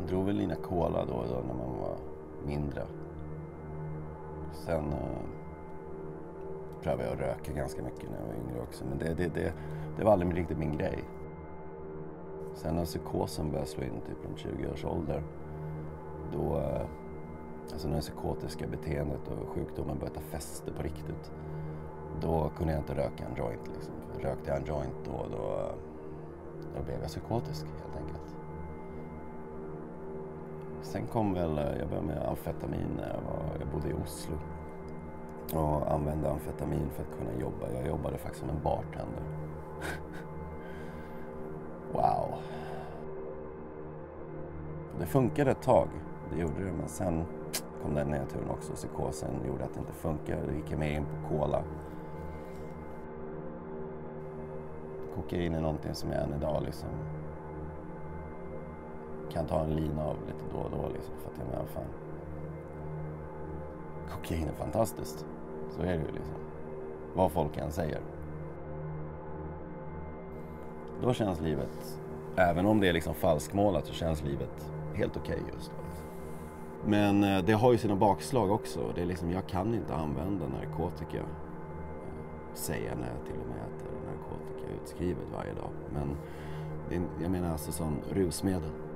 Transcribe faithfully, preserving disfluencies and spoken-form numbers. Man drog väl Lina Cola då och då när man var mindre. Sen eh, prövade jag att röka ganska mycket när jag var yngre också. Men det, det, det, det var aldrig riktigt min grej. Sen när psykosen började slå in typ om tjugo års ålder. Då, eh, alltså när det psykotiska beteendet och sjukdomen började ta fäste på riktigt. Då kunde jag inte röka en joint liksom. Rökte jag en joint då, då, då blev jag psykotisk helt enkelt. Sen kom väl, jag började med amfetamin när jag, var, jag bodde i Oslo. Och använde amfetamin för att kunna jobba. Jag jobbade faktiskt som en bartender. Wow. Det funkade ett tag, det gjorde det. Men sen kom den nedturen också. Psykosen gjorde att det inte funkade. Då gick jag med in på cola. Kokain är någonting som jag än idag liksom kan ta en lina av lite då och då liksom, för att jag menar, fan. Kokain är fantastiskt. Så är det ju liksom. Vad folk än säger. Då känns livet, även om det är liksom falskmålat, så känns livet helt okej okay just då. Liksom. Men det har ju sina bakslag också. Det är liksom, jag kan inte använda narkotika. Säga när jag till och med äter narkotika utskrivet varje dag. Men jag menar alltså som rusmedel.